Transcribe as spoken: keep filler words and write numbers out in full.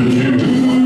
You